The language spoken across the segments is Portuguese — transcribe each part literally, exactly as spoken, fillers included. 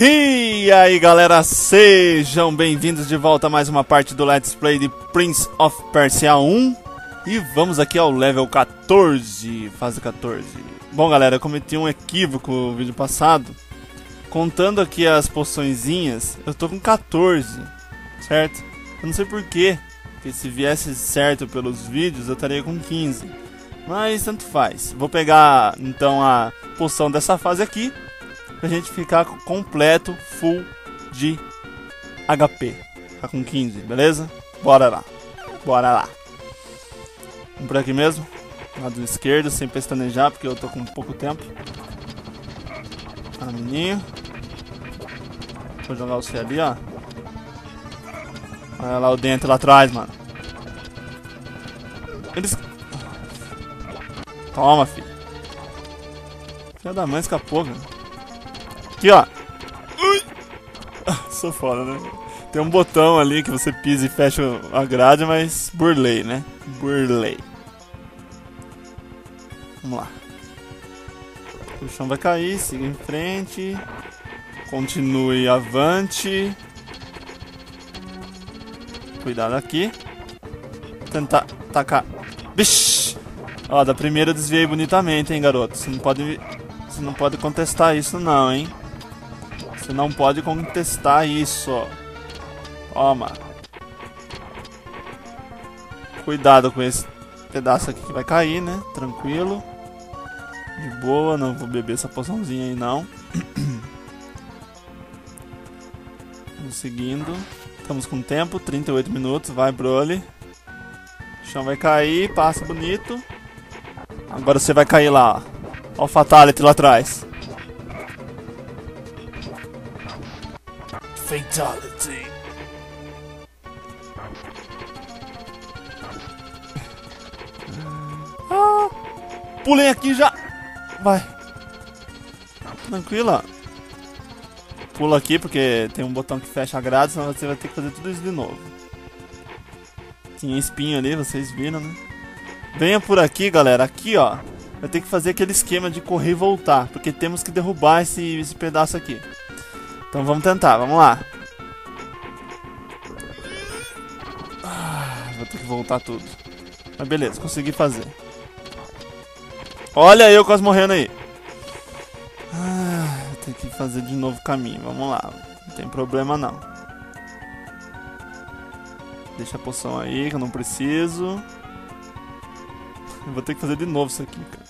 E aí galera, sejam bem-vindos de volta a mais uma parte do Let's Play de Prince of Persia um. E vamos aqui ao level quatorze, fase quatorze. Bom galera, eu cometi um equívoco no vídeo passado. Contando aqui as poçõezinhas, eu tô com quatorze, certo? Eu não sei porquê, porque se viesse certo pelos vídeos eu estaria com quinze. Mas tanto faz, vou pegar então a poção dessa fase aqui pra gente ficar completo, full de H P. Tá com quinze, beleza? Bora lá, bora lá. Vamos por aqui mesmo, lado esquerdo, sem pestanejar, porque eu tô com pouco tempo. Caminho. Vou jogar você ali, ó. Olha lá o dentro lá atrás, mano. Eles... Toma, filho. Filha da mãe, escapou, velho. Aqui, ó. Ui. Sou foda, né? Tem um botão ali que você pisa e fecha a grade, mas burlei, né? Burlei. Vamos lá. O chão vai cair, siga em frente. Continue avante. Cuidado aqui. Tentar tacar. Bish! Ó, da primeira eu desviei bonitamente, hein, garoto. Você não pode, você não pode contestar isso não, hein. Você não pode contestar isso, ó. Ó, mano. Cuidado com esse pedaço aqui que vai cair, né. Tranquilo. De boa, não vou beber essa poçãozinha aí não. Vamos seguindo. Estamos com tempo, trinta e oito minutos. Vai, Broly. O chão vai cair, passa bonito. Agora você vai cair lá, ó. Ó o Fatality lá atrás. Fatality. Ah, pulei aqui já. Vai. Tranquila. Pula aqui porque tem um botão que fecha a grade, senão você vai ter que fazer tudo isso de novo. Tinha espinho ali, vocês viram, né? Venha por aqui, galera. Aqui, ó. Vai ter que fazer aquele esquema de correr e voltar, porque temos que derrubar esse, esse pedaço aqui. Então vamos tentar, vamos lá. Ah, vou ter que voltar tudo. Mas beleza, consegui fazer. Olha eu quase morrendo aí. Ah, tem que fazer de novo o caminho. Vamos lá, não tem problema não. Deixa a poção aí que eu não preciso. Eu vou ter que fazer de novo isso aqui, cara.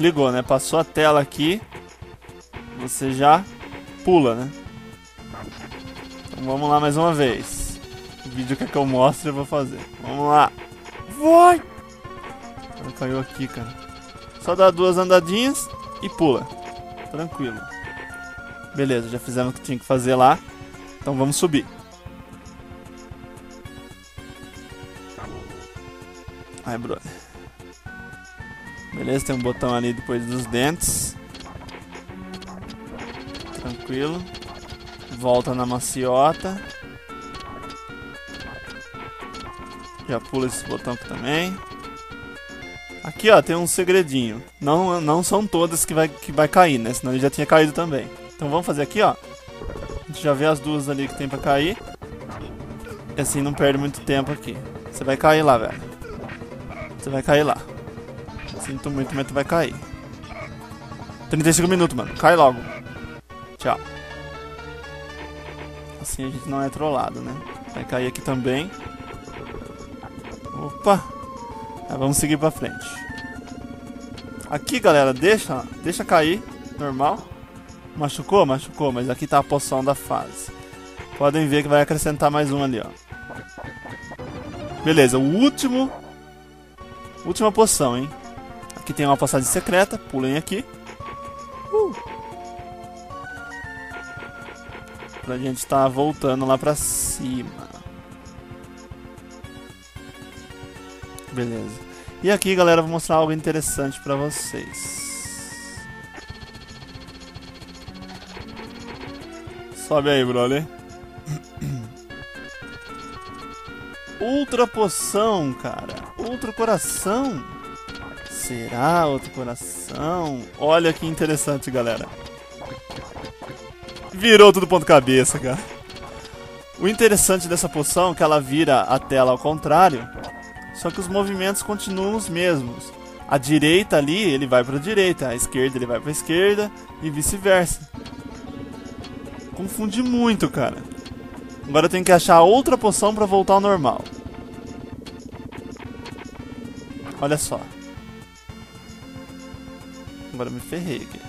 Ligou, né? Passou a tela aqui. Você já pula, né? Então vamos lá mais uma vez. O vídeo que, é que eu mostro eu vou fazer. Vamos lá. Vai! Ela caiu aqui, cara. Só dá duas andadinhas e pula. Tranquilo. Beleza, já fizemos o que tinha que fazer lá. Então vamos subir. Ai, brother. Beleza, tem um botão ali depois dos dentes. Tranquilo. Volta na maciota. Já pula esse botão aqui também. Aqui, ó, tem um segredinho. Não, não são todas que vai, que vai cair, né? Senão ele já tinha caído também. Então vamos fazer aqui, ó. A gente já vê as duas ali que tem pra cair. E assim não perde muito tempo aqui. Você vai cair lá, velho. Você vai cair lá. Sinto muito, mas tu vai cair. trinta e cinco minutos, mano. Cai logo. Tchau. Assim a gente não é trollado, né? Vai cair aqui também. Opa, aí vamos seguir pra frente. Aqui galera, deixa, deixa cair, normal. Machucou? Machucou, mas aqui tá a poção da fase. Podem ver que vai acrescentar mais um ali, ó. Beleza, o último. Última poção, hein. Aqui tem uma passagem secreta, pulem aqui. uh. Pra gente tá voltando lá pra cima. Beleza. E aqui, galera, vou mostrar algo interessante pra vocês. Sobe aí, Broly. Ultra poção, cara. Ultra coração. Será outro coração? Olha que interessante, galera. Virou tudo ponto cabeça, cara. O interessante dessa poção é que ela vira a tela ao contrário, só que os movimentos continuam os mesmos. A direita ali, ele vai para a direita, a esquerda ele vai para a esquerda e vice-versa. Confundi muito, cara. Agora eu tenho que achar outra poção para voltar ao normal. Olha só. Agora eu me ferrei aqui.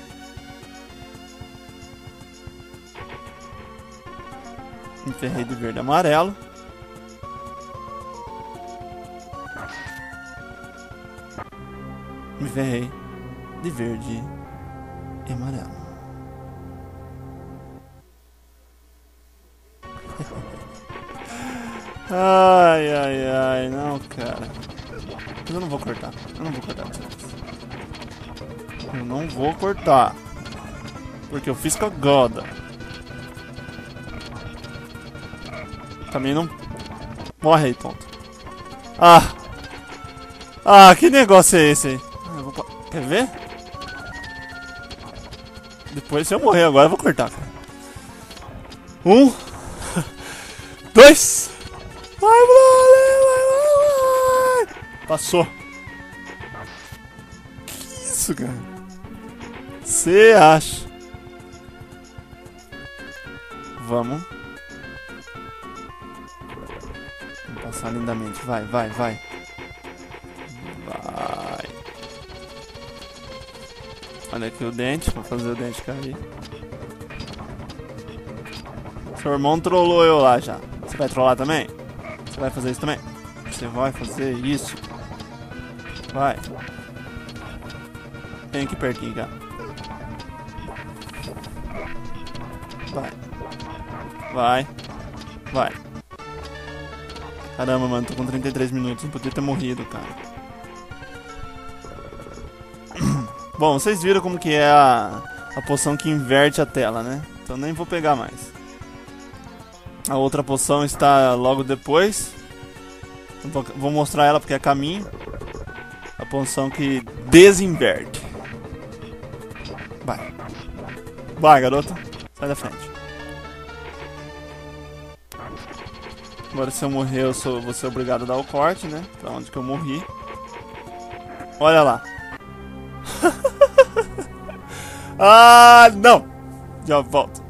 Me ferrei de verde e amarelo. Me ferrei de verde e amarelo. Ai, ai, ai, não, cara. Mas eu não vou cortar. Eu não vou cortar. Eu não vou cortar. Porque eu fiz com a goda. Também não... Morre aí, tonto. Ah! Ah, que negócio é esse aí? Ah, eu vou... Quer ver? Depois, se eu morrer agora, eu vou cortar, cara. Um. Dois. Vai, Brolly! Vai, vai, vai! Passou. Que isso, cara? Você acha? Vamos. Vamos passar lindamente. Vai, vai, vai. Vai. Olha aqui o dente. Vou fazer o dente cair. Seu irmão trollou eu lá já. Você vai trollar também? Você vai fazer isso também? Você vai fazer isso. Vai. Vem aqui pertinho, cara. Vai. Vai. Vai. Caramba, mano. Tô com trinta e três minutos. Não podia ter morrido, cara. Bom, vocês viram como que é a, a poção que inverte a tela, né? Então nem vou pegar mais. A outra poção está logo depois. Vou mostrar ela porque é caminho. A poção que desinverte. Vai. Vai, garota. Sai da frente. Agora se eu morrer, eu sou, vou ser obrigado a dar o corte, né? Pra onde que eu morri. Olha lá. Ah, não! Já volto.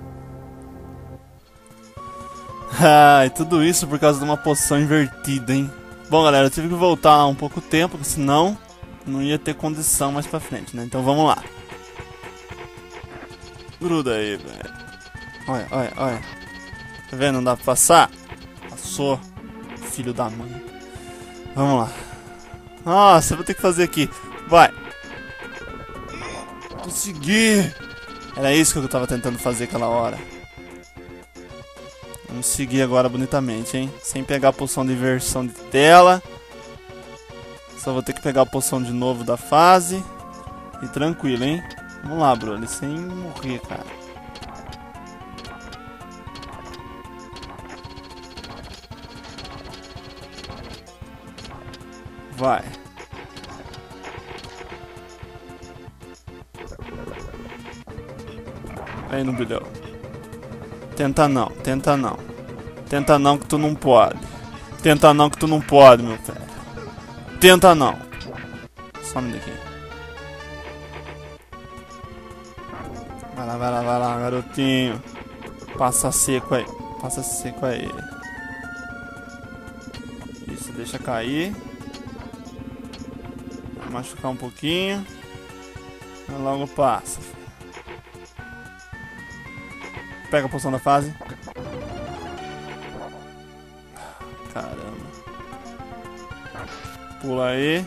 Ah, e tudo isso por causa de uma poção invertida, hein? Bom, galera, eu tive que voltar um pouco tempo, porque senão não ia ter condição mais pra frente, né? Então vamos lá. Gruda aí, velho. Olha, olha, olha. Tá vendo? Não dá pra passar? Passou. Filho da mãe. Vamos lá. Nossa, eu vou ter que fazer aqui. Vai. Consegui. Era isso que eu tava tentando fazer aquela hora. Vamos seguir agora bonitamente, hein? Sem pegar a poção de inversão de tela. Só vou ter que pegar a poção de novo da fase. E tranquilo, hein? Vamos lá, Brolly. Sem morrer, cara. Vai. Aí não brilhou. Tenta não, tenta não. Tenta não que tu não pode. Tenta não que tu não pode, meu velho. Tenta não. Some daqui. Vai lá, vai lá, vai lá, garotinho. Passa seco aí. Passa seco aí. Isso, deixa cair. Vai machucar um pouquinho. Aí logo passa. Pega a poção da fase. Caramba. Pula aí.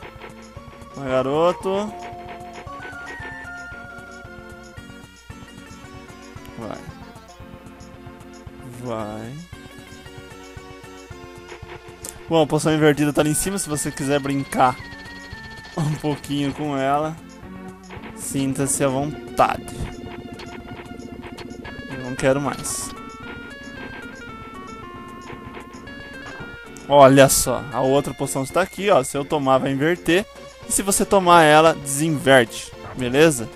Vai, garoto. Vai. Vai. Bom, a poção invertida tá ali em cima. Se você quiser brincar um pouquinho com ela, sinta-se à vontade. Não quero mais. Olha só, a outra poção está aqui, ó. Se eu tomar vai inverter. E E se você tomar ela, desinverte, beleza?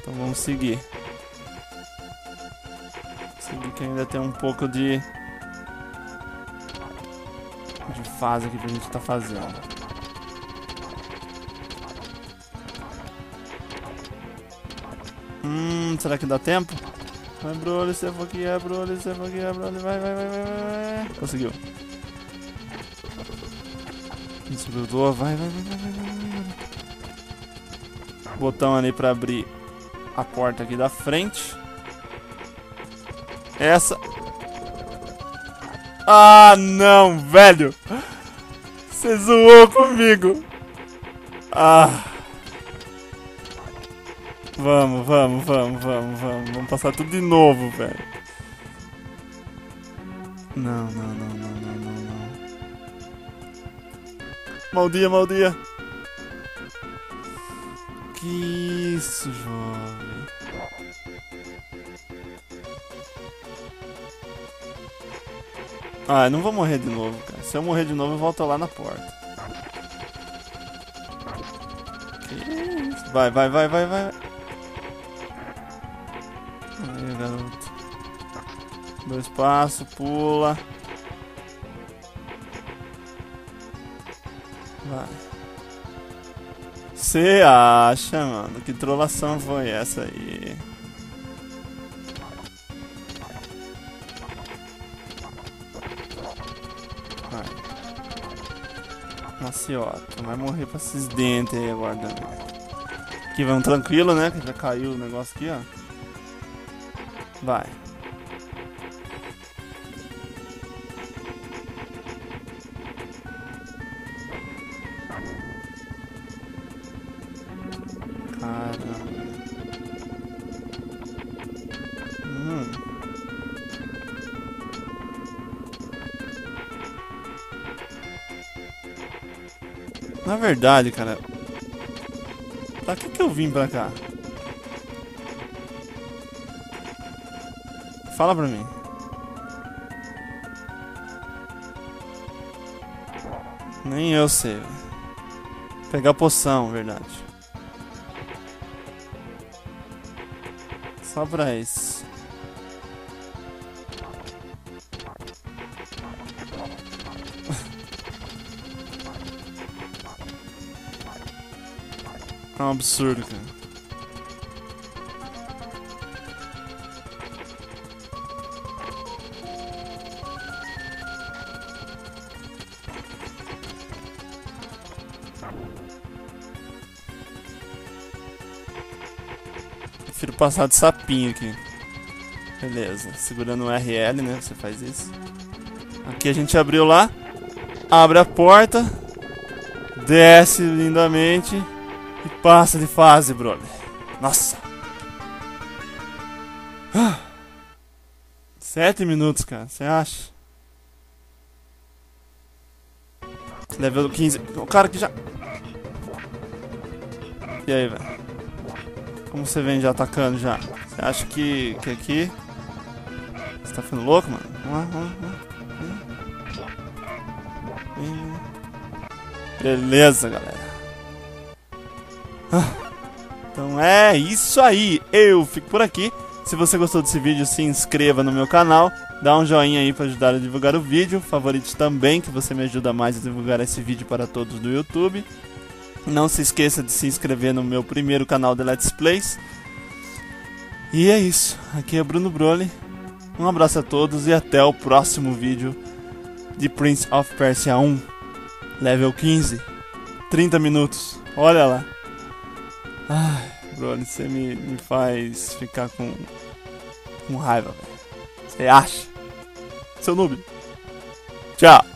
Então vamos seguir. Seguir que ainda tem um pouco de... de fase aqui pra gente tá fazendo. Hum, será que dá tempo? Vai, Brolly, você vai aqui, é, Brolly, você vai aqui, é, Brolly, vai, vai, vai, vai, vai. Conseguiu. Isso, grudou, vai, vai, vai, vai, vai. Botão ali pra abrir a porta aqui da frente. Essa. Ah, não, velho. Você zoou comigo. Ah. Vamos, vamos, vamos, vamos, vamos. Vamos passar tudo de novo, velho. Não, não, não, não, não, não, não. Mal dia, mal dia. Que isso, jovem. Ah, eu não vou morrer de novo, cara. Se eu morrer de novo, eu volto lá na porta. Que isso? Vai, vai, vai, vai, vai. Garoto. Dois passos, pula. Vai. Você acha, mano? Que trollação foi essa aí? Vai. Maciota. Vai morrer pra esses dentes aí agora também. Aqui vamos tranquilo, né? Que já caiu o negócio aqui, ó. Vai. Cara. Hum. Na verdade, cara. Pra que que eu vim pra cá? Fala pra mim. Nem eu sei. Pegar poção, verdade. Só pra isso. É um absurdo, cara. Prefiro passar de sapinho aqui. Beleza, segurando o R L, né? Você faz isso. Aqui a gente abriu lá. Abre a porta. Desce lindamente. E passa de fase, brother. Nossa. Ah. Sete minutos, cara. Você acha? Level quinze. O cara que já... E aí, velho? Como você vem já atacando já? Você acha que, que aqui? Você tá ficando louco, mano? Vamos lá, vamos lá, vamos lá. Beleza, galera. Ah, então é isso aí. Eu fico por aqui. Se você gostou desse vídeo, se inscreva no meu canal. Dá um joinha aí pra ajudar a divulgar o vídeo. Favorite também, que você me ajuda mais a divulgar esse vídeo para todos do YouTube. Não se esqueça de se inscrever no meu primeiro canal de Let's Plays. E é isso. Aqui é Bruno Brolly. Um abraço a todos e até o próximo vídeo de Prince of Persia um. Level quinze. trinta minutos. Olha lá. Ai, Brolly, você me, me faz ficar com, com raiva, velho. Você acha? Seu noob. Tchau.